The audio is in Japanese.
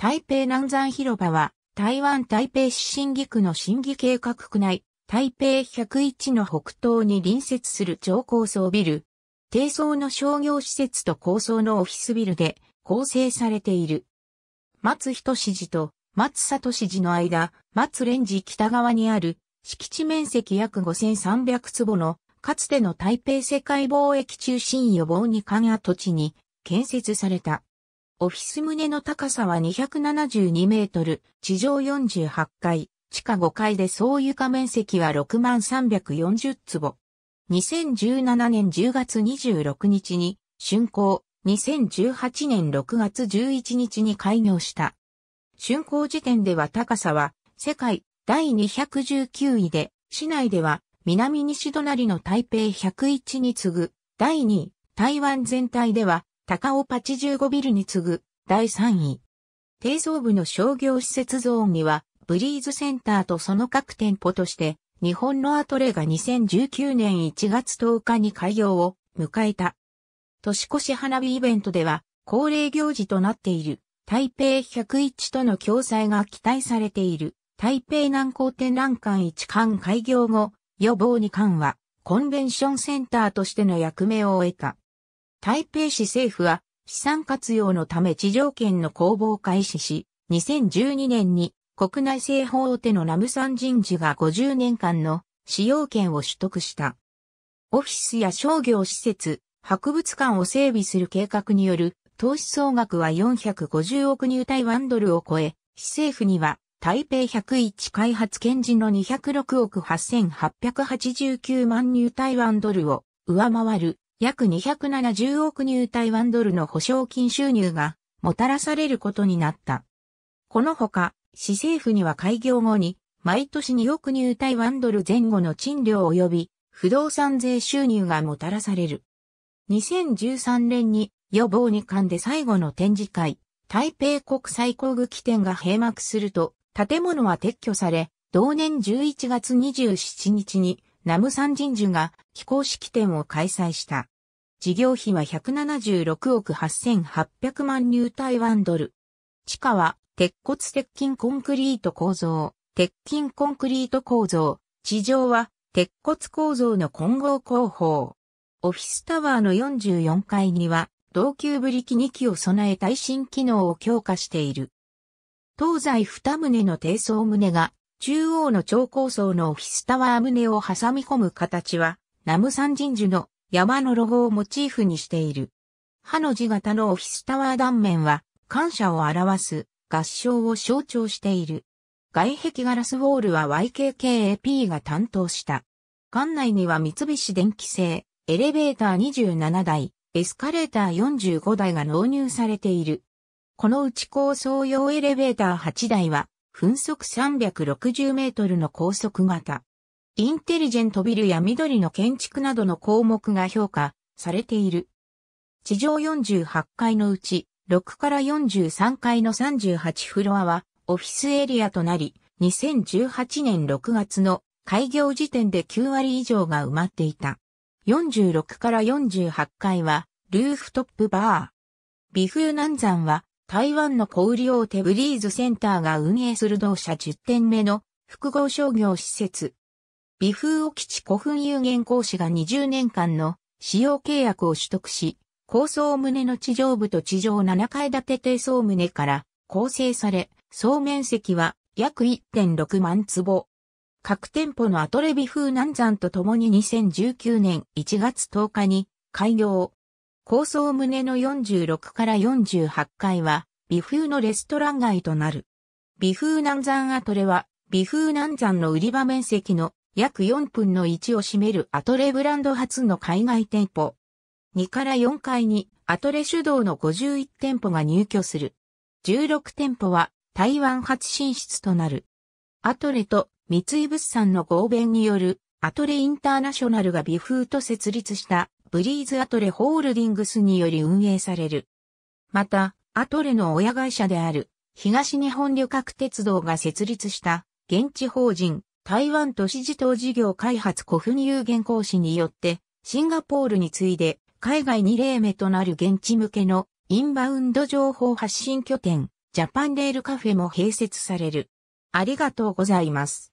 台北南山広場は、台湾台北市信義区の信義計画区内、台北101の北東に隣接する超高層ビル、低層の商業施設と高層のオフィスビルで構成されている。松仁市寺と松里市寺の間、松蓮寺北側にある、敷地面積約5300坪の、かつての台北世界貿易中心予防に関与土地に建設された。オフィス棟の高さは272メートル、地上48階、地下5階で総床面積は6340坪。2017年10月26日に竣工、2018年6月11日に開業した。竣工時点では高さは世界第219位で、市内では南西隣の台北101に次ぐ第2位、台湾全体では高雄85ビルに次ぐ第3位。低層部の商業施設ゾーンには、ブリーズセンターとその各店舗として、日本のアトレが2019年1月10日に開業を迎えた。年越し花火イベントでは、恒例行事となっている、台北101との共催が期待されている、台北南港展覧館一館開業後、予防二館は、コンベンションセンターとしての役目を終えた。台北市政府は資産活用のため地上権の公募を開始し、2012年に国内製法大手の南山人事が50年間の使用権を取得した。オフィスや商業施設、博物館を整備する計画による投資総額は450億ニュー台湾ドルを超え、市政府には台北101開発権時の206億8889万ニュー台湾ドルを上回る。約270億ニュー台湾ドルの保証金収入がもたらされることになった。このほか、市政府には開業後に毎年2億ニュー台湾ドル前後の賃料及び不動産税収入がもたらされる。2013年に予防2館で最後の展示会、台北国際工具機展が閉幕すると、建物は撤去され、同年11月27日に南山人事が起工式典を開催した。事業費は176億8800万ニュー台湾ドル。地下は鉄骨鉄筋コンクリート構造、鉄筋コンクリート構造、地上は鉄骨構造の混合工法。オフィスタワーの44階には同級ブリキ2基を備え耐震機能を強化している。東西2棟の低層棟が中央の超高層のオフィスタワー棟を挟み込む形は、南山人事の山のロゴをモチーフにしている。ハの字型のオフィスタワー断面は、感謝を表す合掌を象徴している。外壁ガラスウォールは YKKAP が担当した。館内には三菱電機製、エレベーター27台、エスカレーター45台が納入されている。このうち高層用エレベーター8台は、分速360メートルの高速型。インテリジェントビルや緑の建築などの項目が評価されている。地上48階のうち6から43階の38フロアはオフィスエリアとなり、2018年6月の開業時点で9割以上が埋まっていた。46から48階はルーフトップバー。美風南山は台湾の小売大手ブリーズセンターが運営する同社10店目の複合商業施設。美風興地古墳有限公司が20年間の使用契約を取得し、高層棟の地上部と地上7階建て低層棟から構成され、総面積は約 1.6 万坪。各店舗のアトレ美風南山とともに2019年1月10日に開業。高層棟の46から48階は、美風のレストラン街となる。美風南山アトレは、美風南山の売り場面積の約4分の1を占めるアトレブランド初の海外店舗。2から4階にアトレ主導の51店舗が入居する。16店舗は台湾初進出となる。アトレと三井物産の合弁によるアトレインターナショナルが美風と設立した。ブリーズアトレホールディングスにより運営される。また、アトレの親会社である東日本旅客鉄道が設立した現地法人台湾都市自動事業開発古墳有限公司によってシンガポールに次いで海外2例目となる現地向けのインバウンド情報発信拠点ジャパンレールカフェも併設される。ありがとうございます。